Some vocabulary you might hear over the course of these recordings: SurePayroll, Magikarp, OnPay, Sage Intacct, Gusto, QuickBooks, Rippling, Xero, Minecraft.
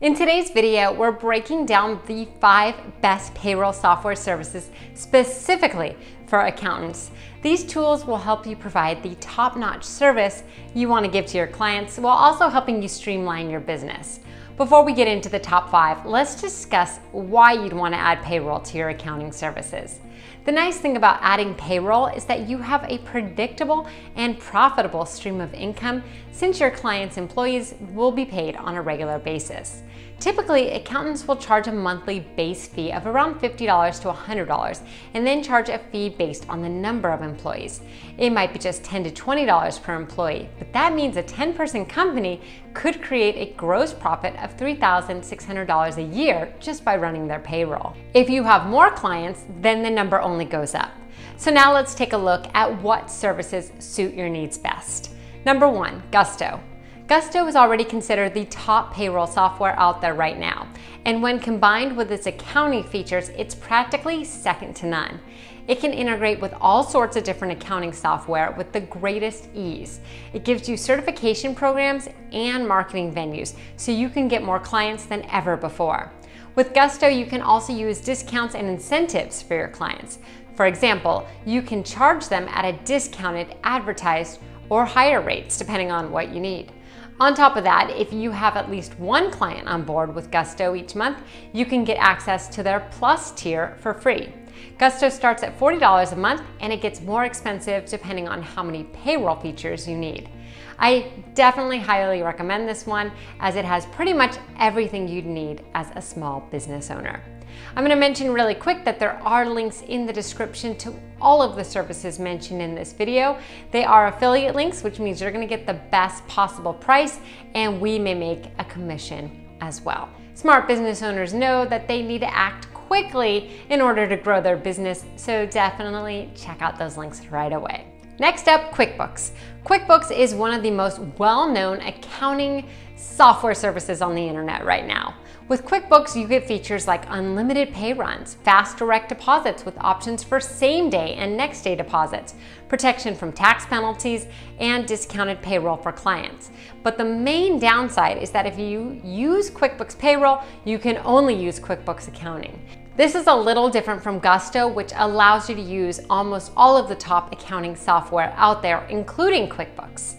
In today's video, we're breaking down the 5 best payroll software services specifically for accountants. These tools will help you provide the top-notch service you want to give to your clients while also helping you streamline your business. Before we get into the top 5, let's discuss why you'd want to add payroll to your accounting services. The nice thing about adding payroll is that you have a predictable and profitable stream of income since your clients' employees will be paid on a regular basis. Typically, accountants will charge a monthly base fee of around $50 to $100 and then charge a fee based on the number of employees. It might be just $10 to $20 per employee, but that means a 10-person company could create a gross profit of $3,600 a year just by running their payroll. If you have more clients, then the number only goes up. So now let's take a look at what services suit your needs best. Number 1, Gusto. Gusto is already considered the top payroll software out there right now, and when combined with its accounting features, it's practically second to none. It can integrate with all sorts of different accounting software with the greatest ease. It gives you certification programs and marketing venues, so you can get more clients than ever before. With Gusto, you can also use discounts and incentives for your clients. For example, you can charge them at a discounted, advertised, or higher rates depending on what you need. On top of that, if you have at least one client on board with Gusto each month, you can get access to their Plus tier for free. Gusto starts at $40 a month and it gets more expensive depending on how many payroll features you need. I definitely highly recommend this one as it has pretty much everything you'd need as a small business owner. I'm going to mention really quick that there are links in the description to all of the services mentioned in this video. They are affiliate links, which means you're going to get the best possible price and we may make a commission as well. Smart business owners know that they need to act quickly in order to grow their business, so definitely check out those links right away. Next up, QuickBooks. QuickBooks is one of the most well-known accounting software services on the internet right now. With QuickBooks, you get features like unlimited pay runs, fast direct deposits with options for same-day and next-day deposits, protection from tax penalties, and discounted payroll for clients. But the main downside is that if you use QuickBooks Payroll, you can only use QuickBooks Accounting. This is a little different from Gusto, which allows you to use almost all of the top accounting software out there, including QuickBooks.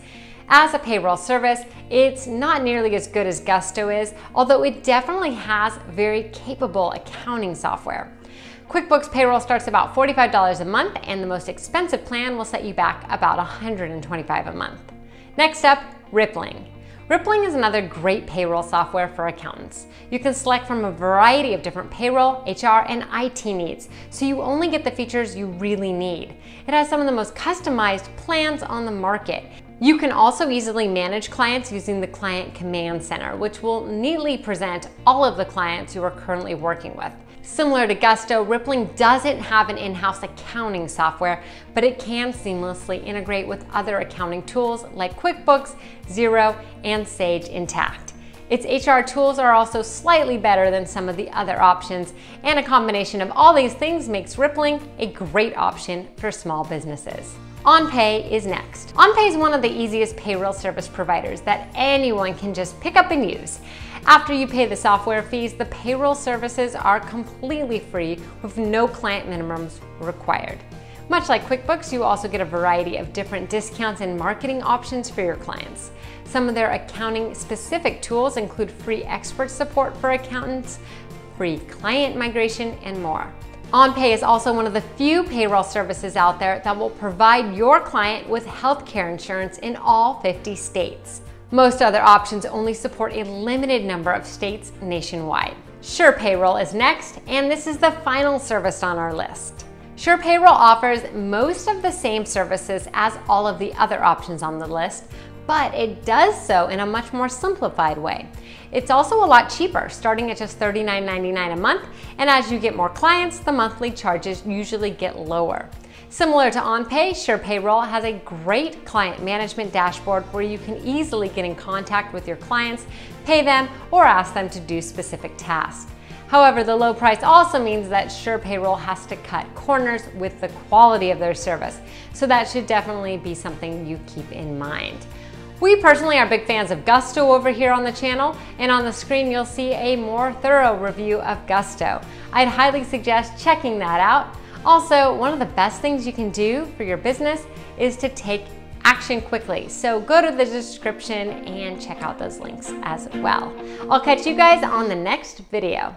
As a payroll service, it's not nearly as good as Gusto is, although it definitely has very capable accounting software. QuickBooks Payroll starts about $45 a month, and the most expensive plan will set you back about $125 a month. Next up, Rippling. Rippling is another great payroll software for accountants. You can select from a variety of different payroll, HR, and IT needs, so you only get the features you really need. It has some of the most customized plans on the market. You can also easily manage clients using the Client Command Center, which will neatly present all of the clients you are currently working with. Similar to Gusto, Rippling doesn't have an in-house accounting software, but it can seamlessly integrate with other accounting tools like QuickBooks, Xero, and Sage Intacct. Its HR tools are also slightly better than some of the other options, and a combination of all these things makes Rippling a great option for small businesses. OnPay is next. OnPay is one of the easiest payroll service providers that anyone can just pick up and use. After you pay the software fees, the payroll services are completely free with no client minimums required. Much like QuickBooks, you also get a variety of different discounts and marketing options for your clients. Some of their accounting-specific tools include free expert support for accountants, free client migration, and more. OnPay is also one of the few payroll services out there that will provide your client with healthcare insurance in all 50 states. Most other options only support a limited number of states nationwide. SurePayroll is next, and this is the final service on our list. SurePayroll offers most of the same services as all of the other options on the list, but it does so in a much more simplified way. It's also a lot cheaper, starting at just $39.99 a month, and as you get more clients, the monthly charges usually get lower. Similar to OnPay, SurePayroll has a great client management dashboard where you can easily get in contact with your clients, pay them, or ask them to do specific tasks. However, the low price also means that SurePayroll has to cut corners with the quality of their service, so that should definitely be something you keep in mind. We personally are big fans of Gusto over here on the channel, and on the screen you'll see a more thorough review of Gusto. I'd highly suggest checking that out. Also, one of the best things you can do for your business is to take action quickly. So go to the description and check out those links as well. I'll catch you guys on the next video.